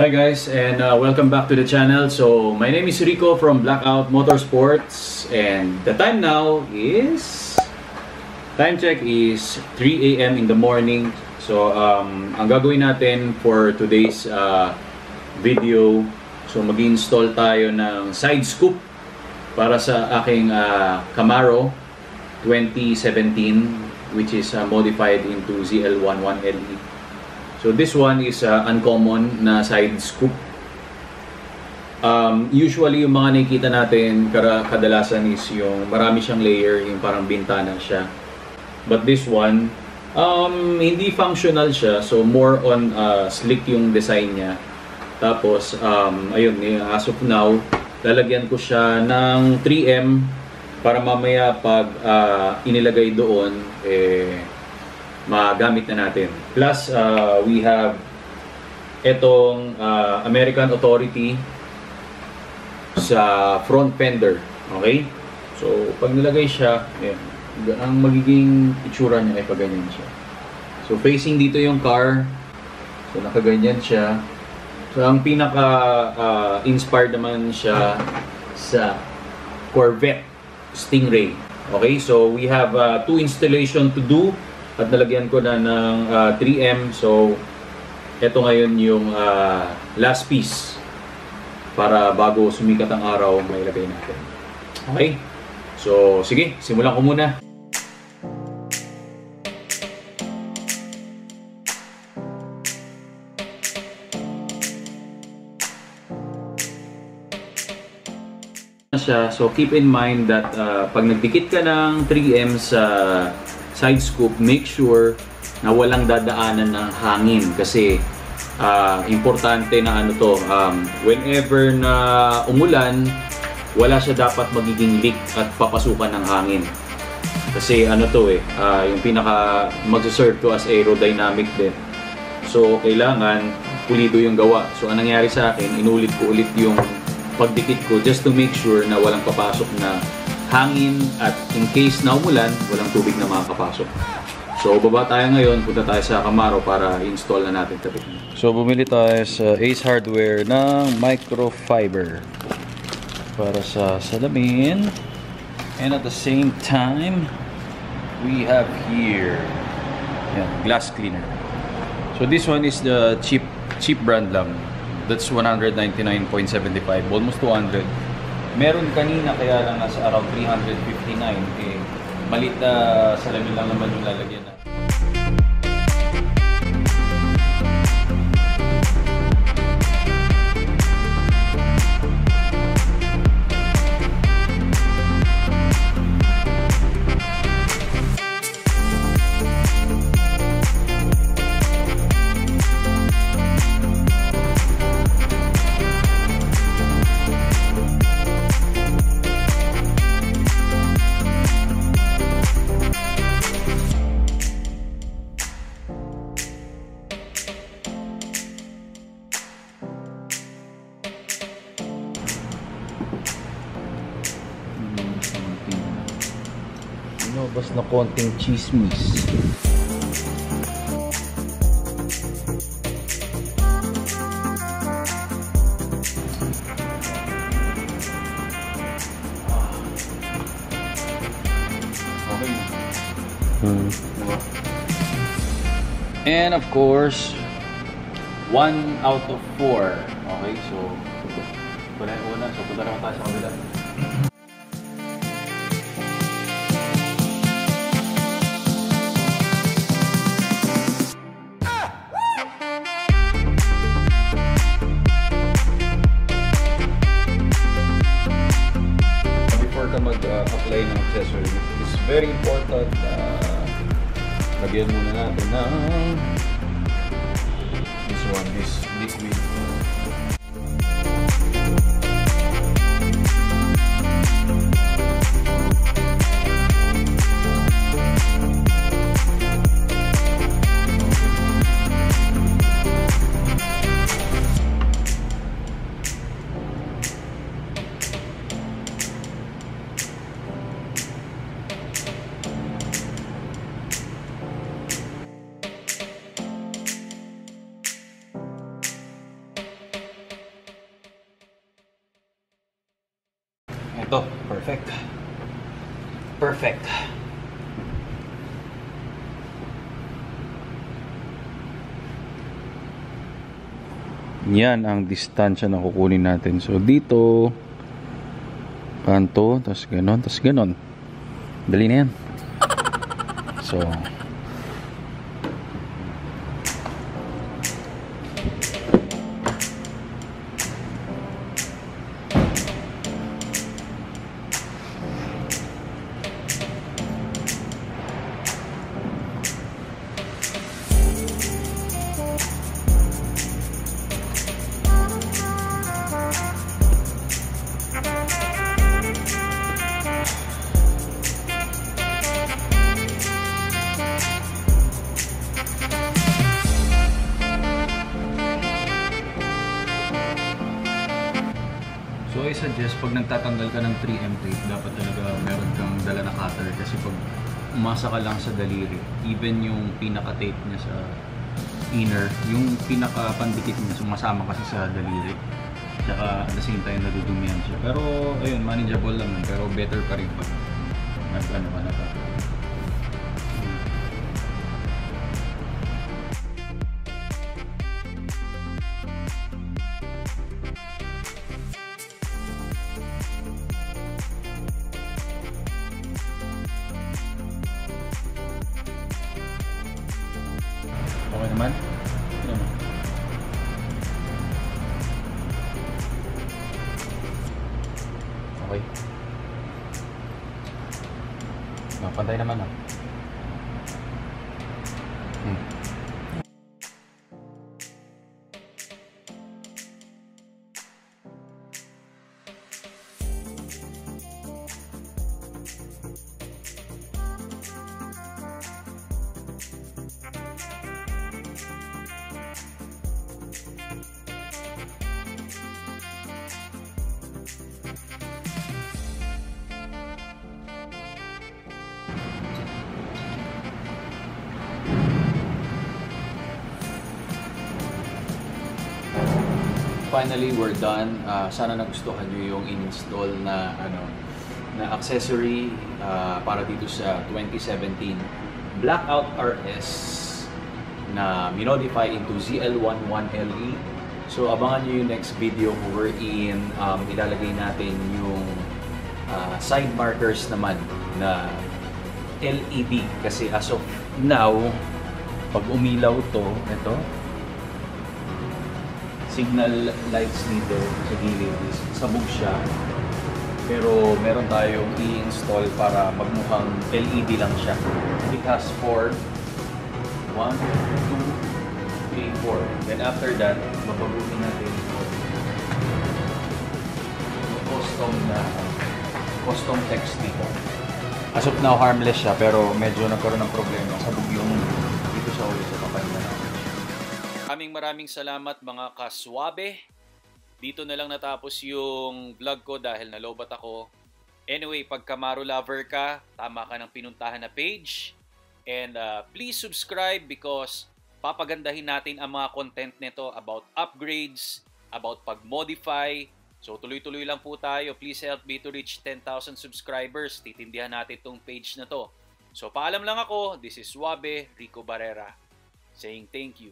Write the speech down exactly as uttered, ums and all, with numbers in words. Hi guys, and uh, welcome back to the channel. So my name is Rico from Blackout Motorsports, and the time now is time check is three A M in the morning. So um, ang gagawin natin for today's uh, video, so mag-install tayo ng side scoop para sa aking uh, Camaro twenty seventeen, which is uh, modified into Z L eleven L E. So this one is uh, uncommon na side scoop. Um, usually yung mga nakikita natin kadalasan is yung marami siyang layer, yung parang bintana siya. But this one, um, hindi functional siya. So more on uh, slick yung design niya. Tapos, um, ayun, as of now, lalagyan ko siya ng three M para mamaya pag uh, inilagay doon, eh, magamit na natin. Plus, uh, we have etong uh, American Authority sa front fender. Okay? So, pag nilagay siya, ayan, ang magiging itsura niya ay paganyan siya. So, facing dito yung car. So, nakaganyan siya. So, ang pinaka-inspired uh, naman siya sa Corvette Stingray. Okay? So, we have uh, two installation to do. At nalagyan ko na ng uh, three M. So, eto ngayon yung uh, last piece para bago sumikat ang araw, may ilagay natin. Okay? So, sige, simulan ko muna. So, keep in mind that uh, pag nagdikit ka ng three M sa side scoop, make sure na walang dadaanan ng hangin kasi uh, importante na ano to, um, whenever na umulan, wala siya dapat magiging leak at papasukan ng hangin kasi ano to eh, uh, yung pinaka magsaserve to as aerodynamic din, so kailangan pulido yung gawa. So anong nangyari sa akin, inulit ko ulit yung pagdikit ko just to make sure na walang papasok na hangin at in case na umulan, walang tubig na makakapasok. So, baba tayo ngayon, punta tayo sa Camaro para install na natin tabi. So, bumili tayo sa Ace Hardware ng microfiber para sa salamin. And at the same time, we have here, yan, glass cleaner. So, this one is the cheap cheap brand lang. That's one ninety-nine seventy-five, almost two hundred. Meron kanina, kaya lang nasa around three fifty-nine, eh, maliit na salamin lang naman yung lalagyan na. Bas na konting chismis. Okay. Hmm. And of course, one out of four. Okay, so wala una, so punta naman tayo sa kabila. Mag-apply ng accessory, it's very important na uh, lagyan muna natin ng this one, this liquid. Ito, perfect. Perfect. Yan ang distansya na kukunin natin. So dito, kanto, tapos ganon, tapos ganon. Dali na yan. So, I suggest pag nagtatanggal ka ng three M tape, dapat talaga meron kang dala na cutter, kasi pag umasa ka lang sa daliri, even yung pinaka tape niya sa inner, yung pinaka pandikit niya sumasama kasi sa daliri, saka at the same time nadudumihan siya. Pero ayun, manageable lang, pero better pa rin pag nagplano ka na pa. Okay naman. Ano naman? Okay. Napantay naman ah. Hmm. Finally, we're done. Uh, sana nagustuhan nyo yung in-install na ano na accessory uh, para dito sa twenty seventeen Blackout R S na minodify into Z L eleven L E. So, abangan nyo yung next video wherein um, ilalagay natin yung uh, side markers naman na L E D. Kasi as of now, pag umilaw to, ito, signal lights dito sa gilid, sabog siya, pero meron tayong i-install para magmukhang L E D lang siya. It has four, one, two, three, four. Then after that, mapagutin natin custom na custom text dito. As of now, harmless siya, pero medyo nagkaroon ng problema, sabog yung dito sa ulit sa kapatid natin. Maraming maraming salamat mga kaswabe. Dito na lang natapos yung vlog ko dahil nalobat ako. Anyway, pag Camaro lover ka, tama ka ng pinuntahan na page. And uh, please subscribe because papagandahin natin ang mga content nito about upgrades, about pag-modify. So tuloy-tuloy lang po tayo. Please help me to reach ten thousand subscribers. Titindihan natin itong page na to. So paalam lang ako. This is Swabe Rico Barrera saying thank you.